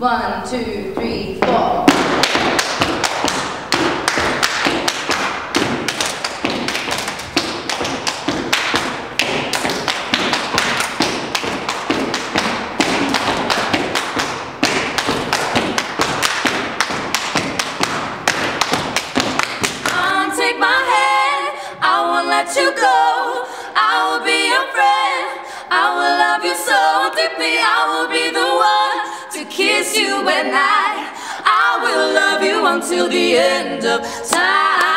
One, two, three, four. I'll take my hand, I won't let you go. I will be your friend, I will love you so deeply. I will be the one to kiss you at night. I will love you until the end of time.